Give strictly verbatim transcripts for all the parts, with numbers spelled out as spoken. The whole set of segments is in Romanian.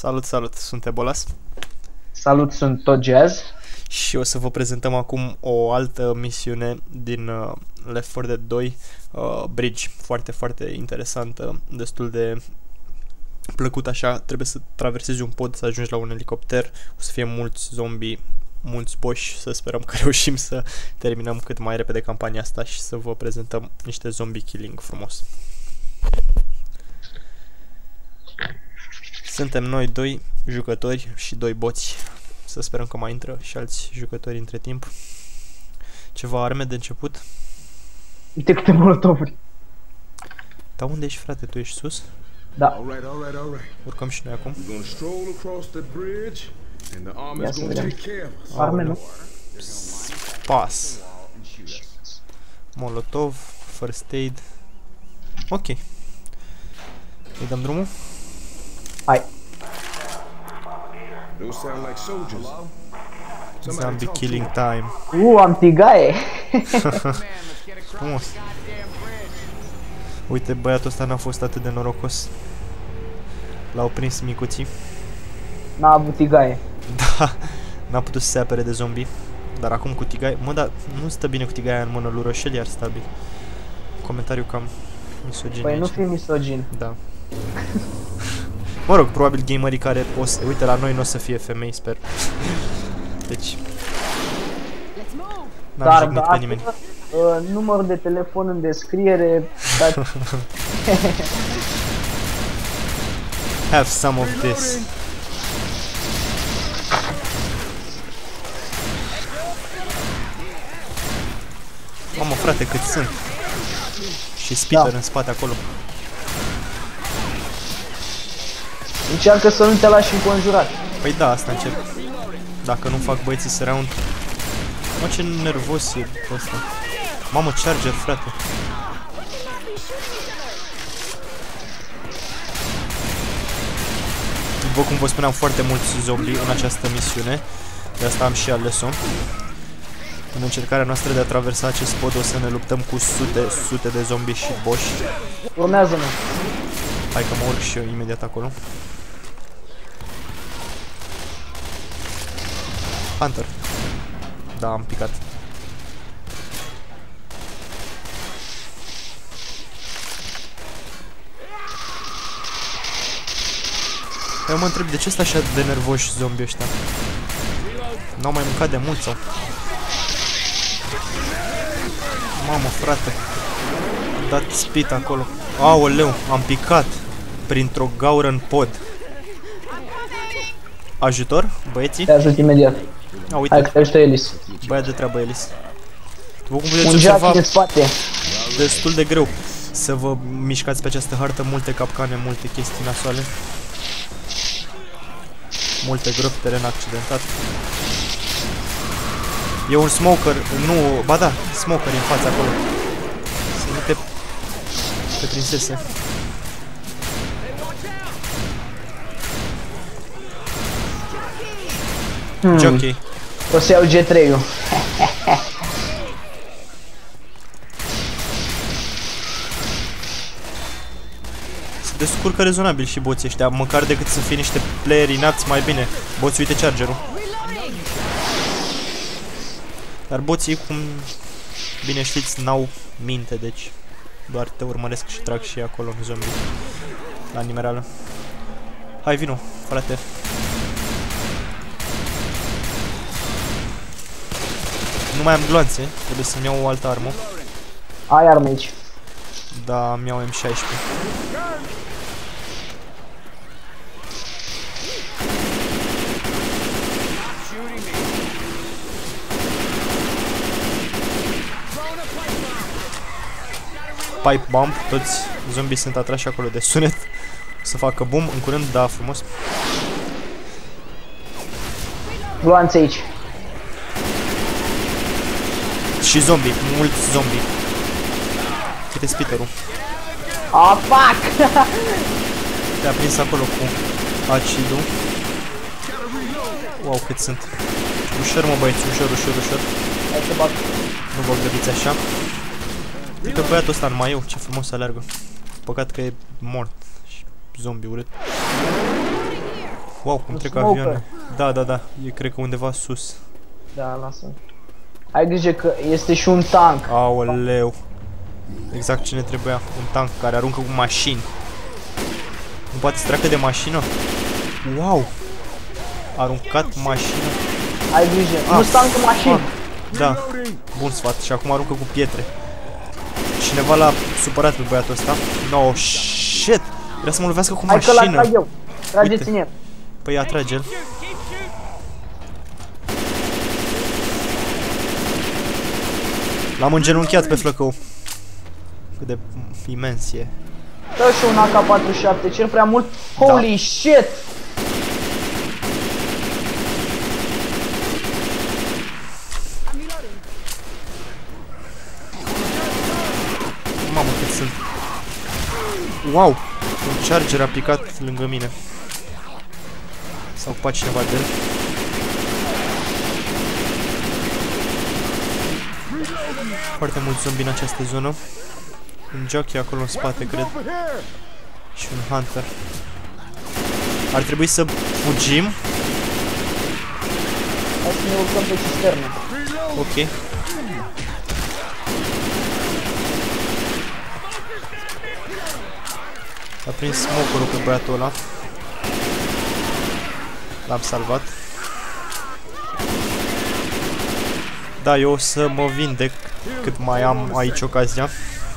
Salut, salut, sunt Ebolas. Salut, sunt tot Jazz. Și o să vă prezentăm acum o altă misiune din uh, Left four Dead two, uh, Bridge, foarte, foarte interesantă, destul de plăcut așa, trebuie să traversezi un pod, să ajungi la un elicopter, o să fie mulți zombie, mulți boși, să sperăm că reușim să terminăm cât mai repede campania asta și să vă prezentăm niște zombie killing frumos. Suntem noi doi jucători și doi boți. Să sperăm că mai intră și alți jucători între timp. Ceva arme de început? Uite câte molotovuri. Dar unde ești, frate? Tu ești sus? Da. Urcăm și noi acum. Ia să vedem. Arme, nu? Pas. Molotov, first aid. Ok. Îi dăm drumul? Hai. Zombie killing time. Uuu, am tigaie. Frumos. Uite, băiatul ăsta n-a fost atât de norocos. L-au prins micuții. N-a avut tigaie. Da, n-a putut să se apere de zombie. Dar acum cu tigaie, mă, dar nu stă bine cu tigaia în mână lui Roșel, iar sta bine. Comentariu cam misogin. Păi nu fi misogin. Da. Mă rog, probabil gamerii care o să... Uite, la noi nu o să fie femei, sper. Deci... N-am jignit pe nimeni. Uh, numărul de telefon în descriere... Dar... Have some of this. Mamă, frate, cât sunt. Și spitter da. În spate acolo. Încearcă să nu te lași înconjurat. Păi da, asta încerc. Dacă nu fac băieții surround. Mă, ce nervos e ăsta. Mamă, charger, frate. După cum vă spuneam, foarte mulți zombie în această misiune. De asta am și ales-o. În încercarea noastră de a traversa acest pod o să ne luptăm cu sute, sute de zombie și boși. Urmează-mă. Hai că mă urc și eu imediat acolo. Hunter. Da, am picat. Eu mă întreb de ce sunt așa de nervoși zombii ăștia. N-au mai mâncat de mult sau? Mamă, frate. Am dat spit acolo. Aoleu, am picat printr-o gaură în pod. Ajutor, băieții? Te ajut imediat. A, uite. Hai că te ajută Elis. Băiat de treabă, Elis. După cum puteți observa, de spate. Destul de greu să vă mișcați pe această hartă. Multe capcane, multe chestii nasoale. Multe gropi, teren accidentat. E un smoker, nu... Ba da, smoker în fața acolo. Să nu te... Pe prinsese. Hmm. Jockey. O să iau G trei-ul. Se descurcă rezonabil și boții ăștia, măcar decât să fie niște playeri inapți mai bine. Boții, uite chargerul. Dar boții, cum bine știți, n-au minte, deci... Doar te urmăresc și trag și acolo în zombie. La nimereală. Hai, vino, frate. Nu mai am gloanțe, trebuie să-mi iau o altă armă. Ai arme aici. Da, mi iau M șaisprezece. Pipe bomb, toți zombii sunt atrași acolo de sunet. O să facă boom în curând, da, frumos. Gloanțe aici. Și zombii, mulți zombii. Câte spitter-ul. Ah, fuck! Te-a prins acolo cu acidul. Wow, cât sunt. Ușor, mă, băieți, ușor, ușor, ușor. Hai să bag. Nu vă grăbiți așa. Uite, băiatul ăsta în maiu, ce frumos să alergă. Păcat că e mort. Și zombi urât. Wow, cum trec avioane. Da, da, da, e cred că undeva sus. Da, lasă. Ai grijă că este și un tank. Aoleu. Exact ce ne trebuia, un tank care aruncă cu mașini. Nu poate să treacă de mașină? Wow! Aruncat mașină. Ai grijă, ah, nu stai cu mașină. Ah, da, bun sfat, și acum aruncă cu pietre. Cineva l-a supărat pe băiatul ăsta. No, shit! Vrea să mă lovească cu mașină. Hai că l-atrag eu. Trageți în el. Păi atrage-l. L-am îngenunchiat pe flăcău. Cât de imens e. Dă și un A K patruzeci și șapte, cer prea mult. Holy da. Shit! Mamă, cât sunt. Wow! Un charger a picat lângă mine. S-a ocupat cineva de el. Foarte mulți zombi în această zonă. Un jockey acolo în spate, cred. Și un hunter. Ar trebui să fugim. Hai să ne urcăm pe cisternă. Ok. A prins smoke-ul pe băiatul ăla. L-am salvat. Da, eu o să mă vindec cât mai am aici ocazia.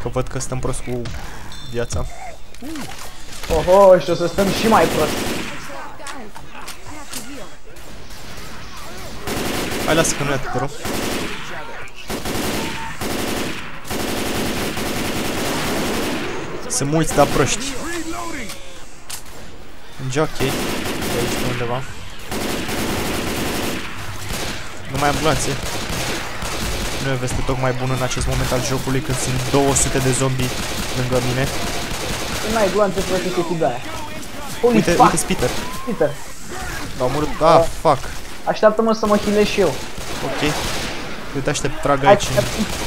Că văd că stăm prost cu viața. Oho, și o să stăm și mai prost. Hai, lasă că nu e atât de rău. Sunt mulți, dar proști. În jockey. De aici pe undeva. Nu mai ambulanțe. Nu e veste tocmai bună în acest moment al jocului, când sunt două sute de zombi lângă mine. Nu ai gloanțe proaste cu de aia. Uite, uite Peter. Peter. L-au omorât. Ah, uh, fuck. Așteaptă-mă să mă healez și eu. Ok. Eu te aștept, trag aici.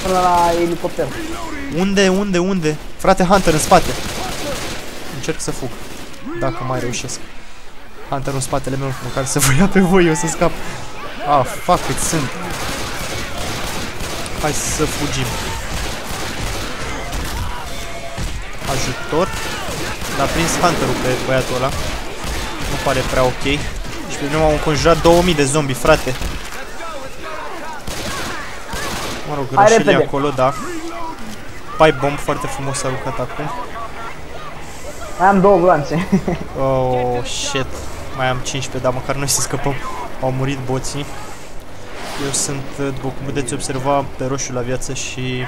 Până la elicopter. Unde, unde, unde? Frate, Hunter în spate. Încerc să fug. Dacă mai reușesc. Hunter în spatele meu, măcar să vă ia pe voi, eu să scap. Ah, fuck, cât sunt. Hai să fugim. Ajutor. L-a prins Hunter-ul pe băiatul ăla. Nu pare prea ok. Și pe mine m-au înconjurat două mii de zombi, frate. Mă rog, rășele acolo, da. Pipe bomb foarte frumos s-a aruncat acum. Mai am două gloanțe. Oh, shit. Mai am cincisprezece, dar măcar noi să scăpăm. Au murit boții. Eu sunt, după cum puteți observa, pe roșu la viață și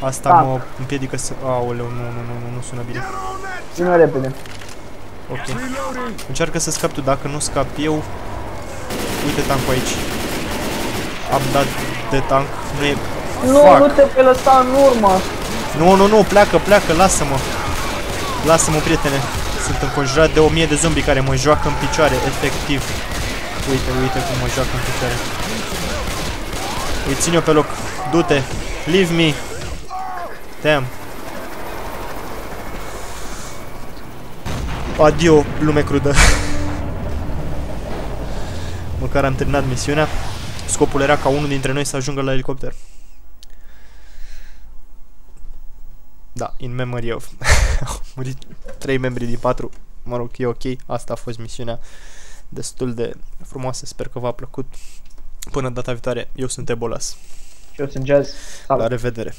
asta da. Mă împiedică să... Aoleu, nu, nu, nu, nu sună bine. Sună repede. Ok. Încearcă să scap tu, dacă nu scap eu... Uite tankul aici. Am dat de tank, nu e... Nu, fuck. Nu te vei lăsa în urmă. Nu, nu, nu, pleacă, pleacă, lasă-mă. Lasă-mă, prietene. Sunt înconjurat de o mie de zombi care mă joacă în picioare, efectiv. Uite, uite cum mă joacă în picioare. Îi țin eu pe loc. Du-te. Leave me. Damn. Adio, lume crudă. Măcar am terminat misiunea. Scopul era ca unul dintre noi să ajungă la elicopter. Da, in memory of. Au murit trei membri din patru. Mă rog, e ok. Asta a fost misiunea. Destul de frumoasă. Sper că v-a plăcut. Până data viitoare, eu sunt Ebolas. Eu sunt Jazz. La revedere!